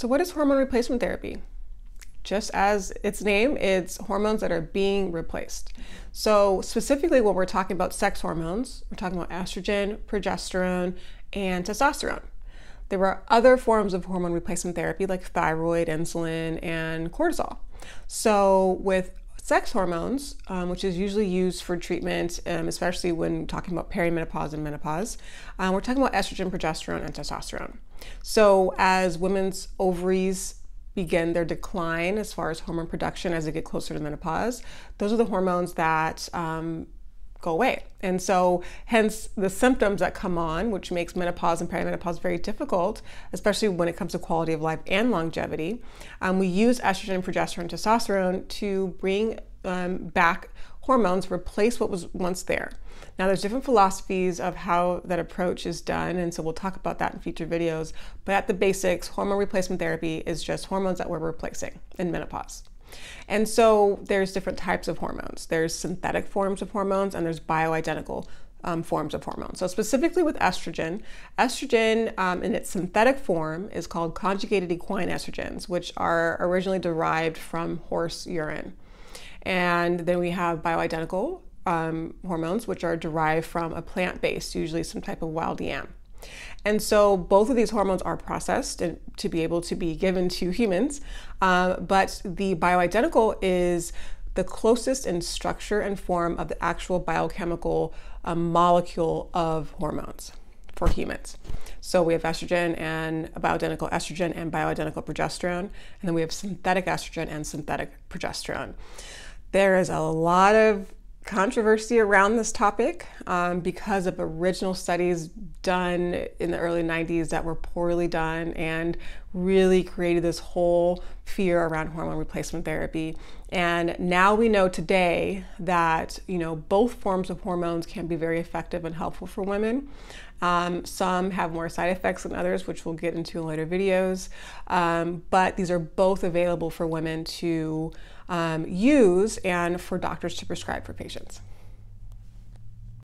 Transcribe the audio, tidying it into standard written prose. So what is hormone replacement therapy? Just as its name, it's hormones that are being replaced. So specifically when we're talking about sex hormones, we're talking about estrogen, progesterone, and testosterone. There are other forms of hormone replacement therapy like thyroid, insulin, and cortisol. So with sex hormones, which is usually used for treatment, especially when talking about perimenopause and menopause, we're talking about estrogen, progesterone, and testosterone. So as women's ovaries begin their decline as far as hormone production as they get closer to menopause, those are the hormones that go away. And so hence the symptoms that come on, which makes menopause and perimenopause very difficult, especially when it comes to quality of life and longevity. We use estrogen, progesterone, and testosterone to bring back hormones, replace what was once there. Now there's different philosophies of how that approach is done, and so we'll talk about that in future videos, but at the basics, hormone replacement therapy is just hormones that we're replacing in menopause. And so there's different types of hormones. There's synthetic forms of hormones and there's bioidentical forms of hormones. So specifically with estrogen, in its synthetic form is called conjugated equine estrogens, which are originally derived from horse urine. And then we have bioidentical hormones, which are derived from a plant-based, usually some type of wild yam. And so both of these hormones are processed to be able to be given to humans, but the bioidentical is the closest in structure and form of the actual biochemical molecule of hormones for humans. So we have estrogen and bioidentical estrogen and bioidentical progesterone, and then we have synthetic estrogen and synthetic progesterone. There is a lot of controversy around this topic because of original studies done in the early 90s that were poorly done and really created this whole fear around hormone replacement therapy. And now we know today that, you know, both forms of hormones can be very effective and helpful for women. Some have more side effects than others, which we'll get into in later videos, but these are both available for women to use and for doctors to prescribe for patients.